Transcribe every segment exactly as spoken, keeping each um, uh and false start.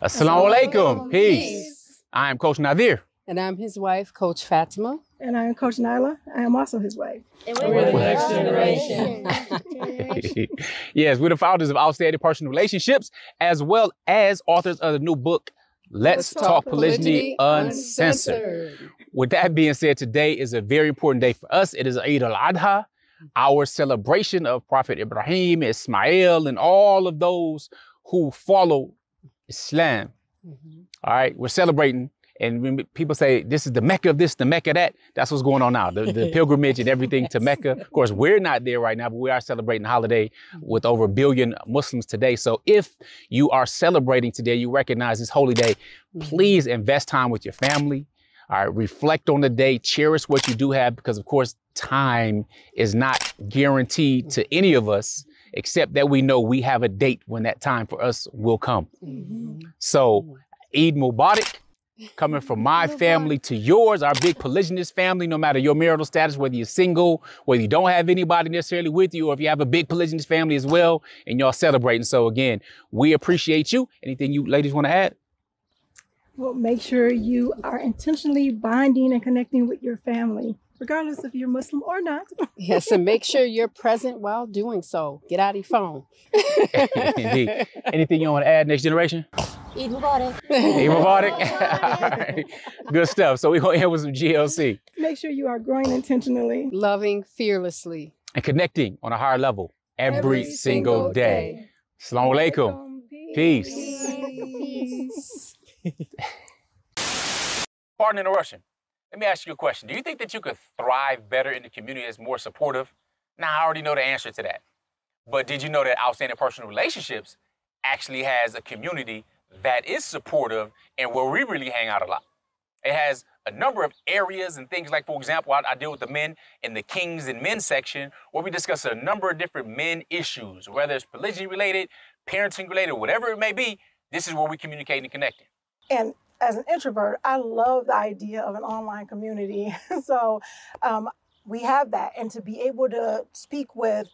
Assalamu alaikum. Peace. Peace. I am Coach Nazir. And I'm his wife, Coach Fatima. And I am Coach Nyla. I am also his wife. And we're, we're the next generation. generation. Yes, we're the founders of Outstanding Personal Relationships, as well as authors of the new book, Let's, Let's Talk, Talk Polygyny Uncensored. Uncensored. With that being said, today is a very important day for us. It is Eid al-Adha, our celebration of Prophet Ibrahim, Ismael, and all of those who follow Islam. Mm-hmm. All right, we're celebrating. And when people say, this is the Mecca of this, the Mecca of that, that's what's going on now. The, the pilgrimage and everything yes. to Mecca. Of course, we're not there right now, but we are celebrating the holiday with over a billion Muslims today. So if you are celebrating today, you recognize this holy day, please invest time with your family. All right, reflect on the day, cherish what you do have, because of course, time is not guaranteed to any of us, except that we know we have a date when that time for us will come. Mm-hmm. So Eid Mubarak. Coming from my family to yours, our big polygynous family, no matter your marital status, whether you're single, whether you don't have anybody necessarily with you, or if you have a big polygynous family as well, and y'all celebrating. So again, we appreciate you. Anything you ladies want to add? Well, make sure you are intentionally binding and connecting with your family, regardless if you're Muslim or not. Yes, and make sure you're present while doing so. Get out of your phone. Indeed. Anything you want to add, next generation? Eid Mubarak. Eid Mubarak. All right. Good stuff. So we're going to end with some G L C. Make sure you are growing intentionally. Loving fearlessly. And connecting on a higher level every, every single, single day. day. Assalamu alaikum. Peace. Peace. Peace. Pardon interruption. Let me ask you a question. Do you think that you could thrive better in the community that's more supportive? Now, I already know the answer to that. But did you know that Outstanding Personal Relationships actually has a community that is supportive and where we really hang out a lot? It has a number of areas and things like, for example, I, I deal with the men in the Kings and Men section, where we discuss a number of different men issues, whether it's polygyny related, parenting related, whatever it may be, this is where we communicate and connect. And as an introvert, I love the idea of an online community. So um, we have that. And to be able to speak with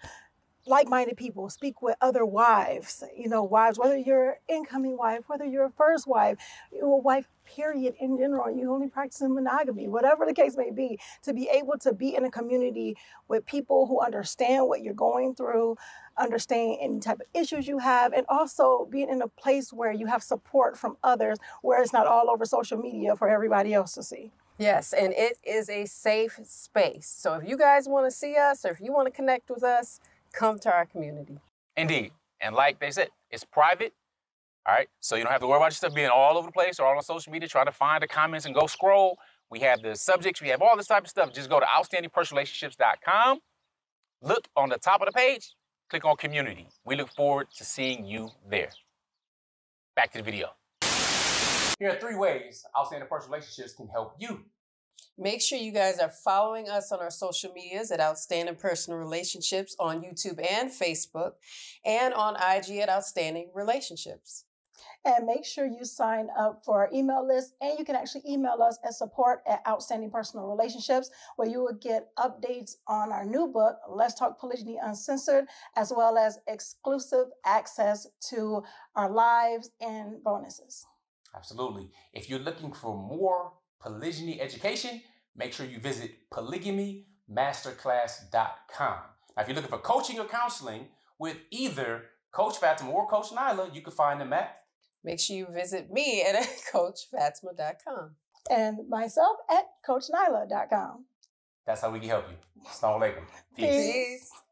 like-minded people, speak with other wives, you know, wives, whether you're incoming wife, whether you're a first wife, your wife, period, in general, you only practicing monogamy, whatever the case may be, to be able to be in a community with people who understand what you're going through, understand any type of issues you have, and also being in a place where you have support from others, where it's not all over social media for everybody else to see. Yes, and it is a safe space. So if you guys want to see us, or if you want to connect with us, come to our community. Indeed. And like they said, it's private. All right. So you don't have to worry about your stuff being all over the place or all on social media, trying to find the comments and go scroll. We have the subjects. We have all this type of stuff. Just go to outstanding personal relationships dot com. Look on the top of the page. Click on community. We look forward to seeing you there. Back to the video. Here are three ways Outstanding Personal Relationships can help you. Make sure you guys are following us on our social medias at Outstanding Personal Relationships on YouTube and Facebook, and on I G at Outstanding Relationships. And make sure you sign up for our email list, and you can actually email us at support at Outstanding Personal Relationships, where you will get updates on our new book, Let's Talk Polygyny Uncensored, as well as exclusive access to our lives and bonuses. Absolutely. If you're looking for more polygyny education, make sure you visit polygamy masterclass dot com. Now, if you're looking for coaching or counseling with either Coach Fatima or Coach Nyla, you can find them at. Make sure you visit me at Coach Fatima dot com. And myself at Coach Nyla dot com. That's how we can help you. Assalamu alaikum. Peace. Peace.